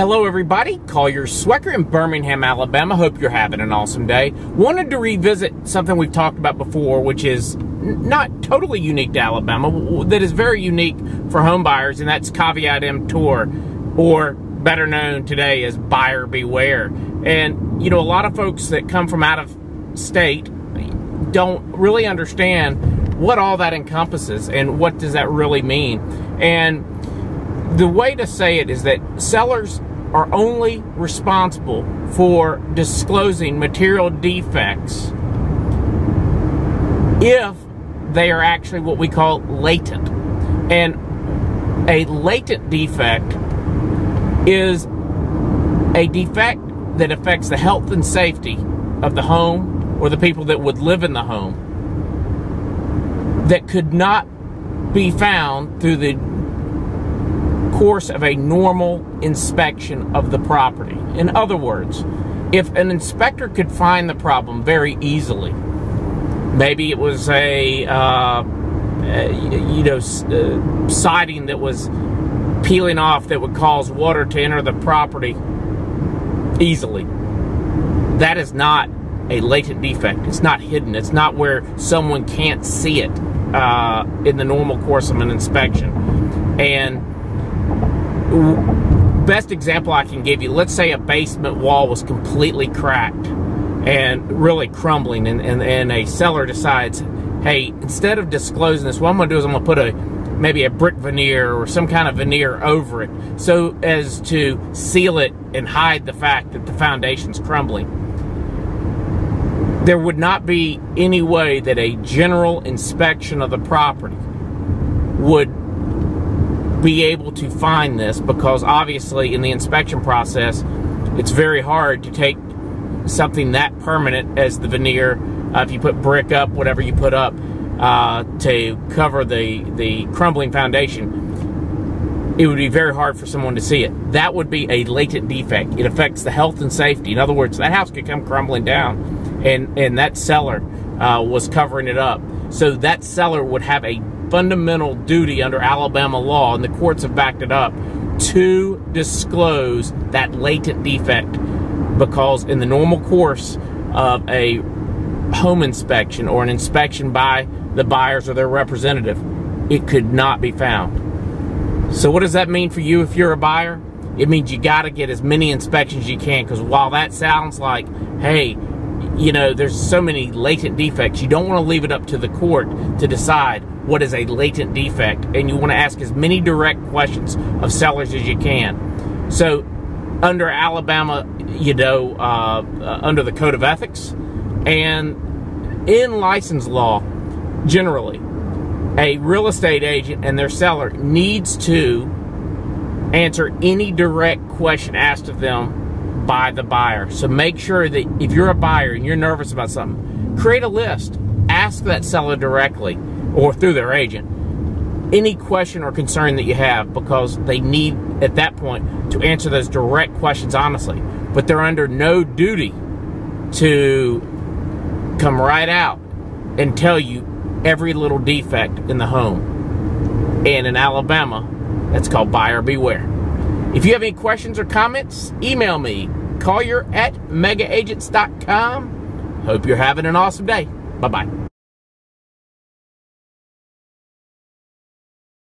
Hello everybody, Collier Swecker in Birmingham, Alabama. Hope you're having an awesome day. Wanted to revisit something we've talked about before, which is not totally unique to Alabama, that is very unique for home buyers, and that's Caveat Emptor, or better known today as buyer beware. And you know, a lot of folks that come from out of state don't really understand what all that encompasses and what does that really mean. And the way to say it is that sellers are only responsible for disclosing material defects if they are actually what we call latent. And a latent defect is a defect that affects the health and safety of the home or the people that would live in the home that could not be found through the course of a normal inspection of the property. In other words, if an inspector could find the problem very easily, maybe it was a siding that was peeling off that would cause water to enter the property easily, that is not a latent defect. It's not hidden. It's not where someone can't see it in the normal course of an inspection. And best example I can give you, let's say a basement wall was completely cracked and really crumbling, and a seller decides, hey, instead of disclosing this, what I'm going to do is I'm going to put maybe a brick veneer or some kind of veneer over it so as to seal it and hide the fact that the foundation's crumbling. There would not be any way that a general inspection of the property would be able to find this, because obviously in the inspection process it's very hard to take something that permanent as the veneer, if you put brick up, whatever you put up to cover the crumbling foundation, it would be very hard for someone to see it. That would be a latent defect. It affects the health and safety. In other words, that house could come crumbling down and that seller was covering it up. So that seller would have a fundamental duty under Alabama law, and the courts have backed it up, to disclose that latent defect, because in the normal course of a home inspection or an inspection by the buyers or their representative, it could not be found. So what does that mean for you if you're a buyer? It means you got to get as many inspections as you can, because while that sounds like, hey, you know, there's so many latent defects, you don't want to leave it up to the court to decide what is a latent defect, and you want to ask as many direct questions of sellers as you can. So under Alabama, you know, under the Code of Ethics and in license law generally, a real estate agent and their seller needs to answer any direct question asked of them by the buyer. So make sure that if you're a buyer and you're nervous about something, create a list, ask that seller directly or through their agent any question or concern that you have, because they need at that point to answer those direct questions honestly. But they're under no duty to come right out and tell you every little defect in the home. And in Alabama, that's called buyer beware. If you have any questions or comments, email me, Collier at MegaAgents.com. Hope you're having an awesome day. Bye-bye.